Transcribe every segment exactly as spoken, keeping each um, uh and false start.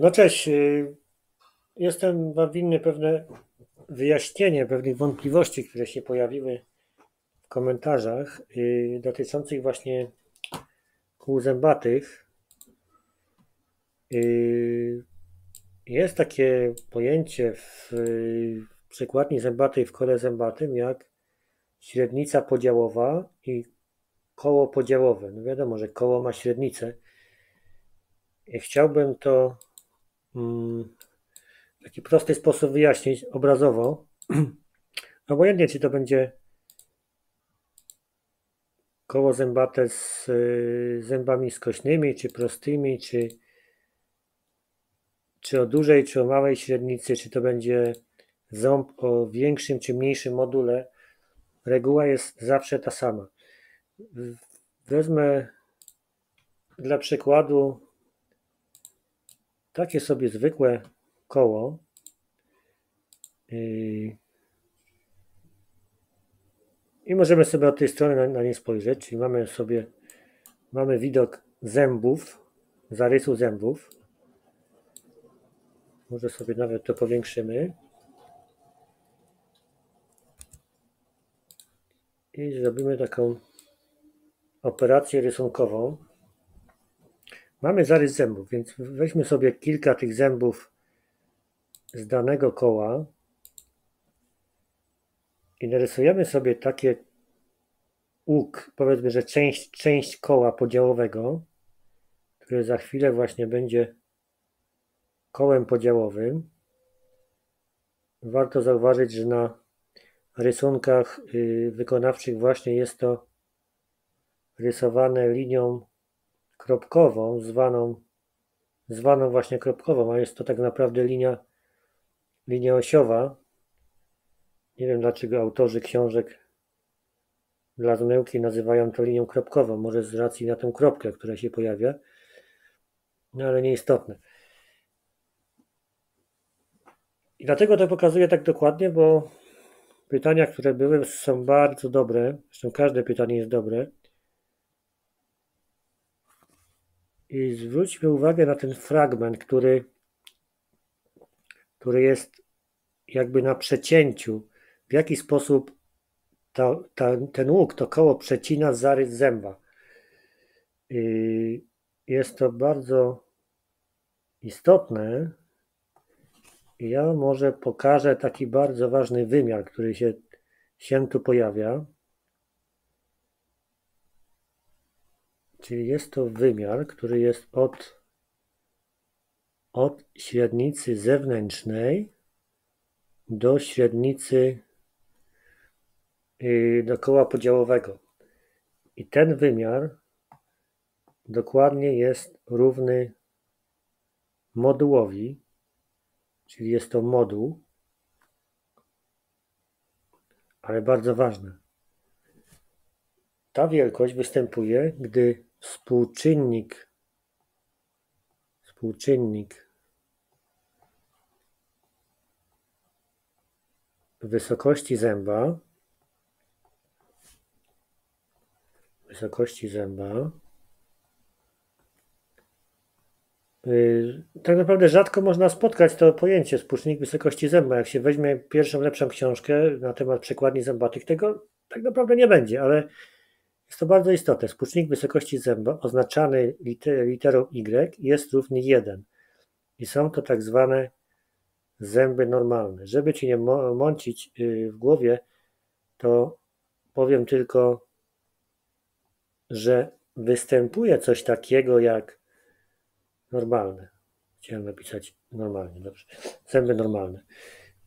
No cześć, jestem wam winny pewne wyjaśnienie pewnych wątpliwości, które się pojawiły w komentarzach dotyczących właśnie kół zębatych. Jest takie pojęcie w przekładni zębatej w kole zębatym jak średnica podziałowa i koło podziałowe. No wiadomo, że koło ma średnicę. I chciałbym to w taki prosty sposób wyjaśnić obrazowo. Obojętnie, czy to będzie koło zębate z zębami skośnymi, czy prostymi, czy, czy o dużej, czy o małej średnicy, czy to będzie ząb o większym, czy mniejszym module. Reguła jest zawsze ta sama. Wezmę dla przykładu takie sobie zwykłe koło. I możemy sobie od tej strony na, na nie spojrzeć. Czyli mamy sobie mamy widok zębów, zarysu zębów. Może sobie nawet to powiększymy. I zrobimy taką operację rysunkową. Mamy zarys zębów, więc weźmy sobie kilka tych zębów z danego koła i narysujemy sobie takie łuk, powiedzmy, że część, część koła podziałowego, które za chwilę właśnie będzie kołem podziałowym. Warto zauważyć, że na rysunkach wykonawczych właśnie jest to rysowane linią kropkową, zwaną, zwaną właśnie kropkową, a jest to tak naprawdę linia, linia osiowa. Nie wiem, dlaczego autorzy książek dla zmyłki nazywają to linią kropkową, może z racji na tą kropkę, która się pojawia, no ale nieistotne. I dlatego to pokazuję tak dokładnie, bo pytania, które były, są bardzo dobre, zresztą każde pytanie jest dobre. I zwróćmy uwagę na ten fragment, który, który jest jakby na przecięciu. W jaki sposób ta, ta, ten łuk, to koło przecina zarys zęba. I jest to bardzo istotne. Ja może pokażę taki bardzo ważny wymiar, który się, się tu pojawia. Czyli jest to wymiar, który jest od, od średnicy zewnętrznej do średnicy do koła podziałowego. I ten wymiar dokładnie jest równy modułowi, czyli jest to moduł, ale bardzo ważne. Ta wielkość występuje, gdy współczynnik, współczynnik wysokości zęba, wysokości zęba, yy, tak naprawdę rzadko można spotkać to pojęcie współczynnik wysokości zęba. Jak się weźmie pierwszą lepszą książkę na temat przekładni zębatych, tego tak naprawdę nie będzie, ale jest to bardzo istotne. Współczynnik wysokości zęba oznaczany liter, literą Y jest równy jeden. I są to tak zwane zęby normalne. Żeby ci nie mącić w głowie, to powiem tylko, że występuje coś takiego jak normalne. Chciałem napisać normalnie, dobrze. Zęby normalne.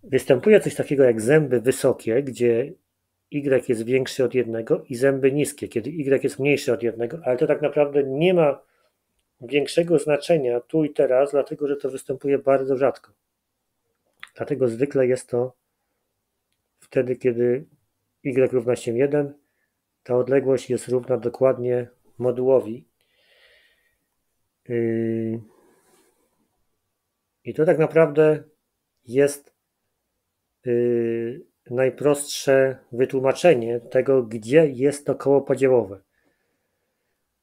Występuje coś takiego jak zęby wysokie, gdzie Y jest większy od jednego i zęby niskie, kiedy Y jest mniejszy od jednego, ale to tak naprawdę nie ma większego znaczenia tu i teraz, dlatego że to występuje bardzo rzadko. Dlatego zwykle jest to wtedy, kiedy Y równa się jeden, ta odległość jest równa dokładnie modułowi. I to tak naprawdę jest najprostsze wytłumaczenie tego, gdzie jest to koło podziałowe.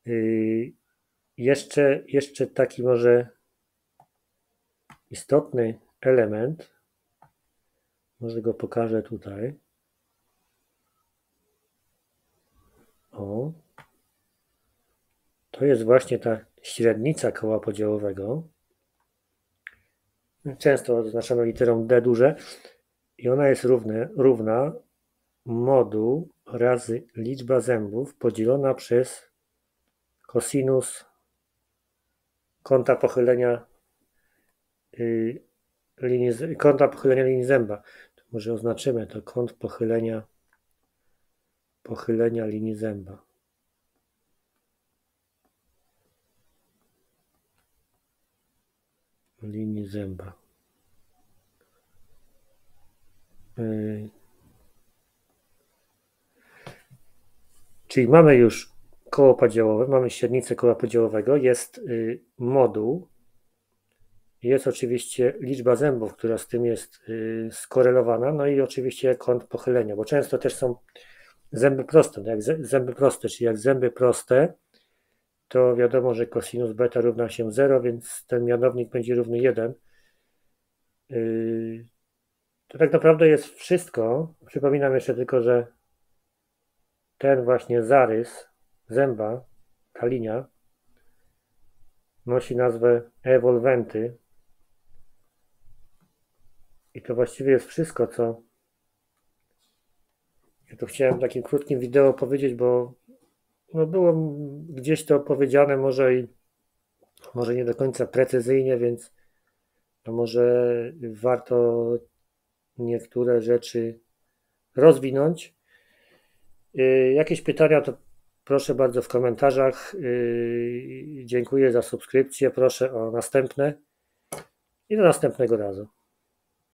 Yy, jeszcze, jeszcze taki może istotny element, może go pokażę tutaj. O, to jest właśnie ta średnica koła podziałowego. Często oznaczamy literą D duże i ona jest równe, równa moduł razy liczba zębów podzielona przez kosinus kąta pochylenia y, linii, kąta pochylenia linii zęba. To może oznaczymy to kąt pochylenia pochylenia linii zęba. Linii zęba. Yy. Czyli mamy już koło podziałowe, mamy średnicę koła podziałowego, jest yy, moduł, jest oczywiście liczba zębów, która z tym jest yy, skorelowana, no i oczywiście kąt pochylenia, bo często też są zęby proste, jak zęby proste, czyli jak zęby proste, to wiadomo, że kosinus beta równa się zero, więc ten mianownik będzie równy jeden. Yy, to tak naprawdę jest wszystko. Przypominam jeszcze tylko, że ten właśnie zarys zęba, ta linia, nosi nazwę ewolwenty. I to właściwie jest wszystko, co ja tu chciałem w takim krótkim wideo powiedzieć, bo no było gdzieś to powiedziane, może i może nie do końca precyzyjnie, więc no może warto niektóre rzeczy rozwinąć. Yy, jakieś pytania, to proszę bardzo w komentarzach. Yy, dziękuję za subskrypcję, proszę o następne i do następnego razu.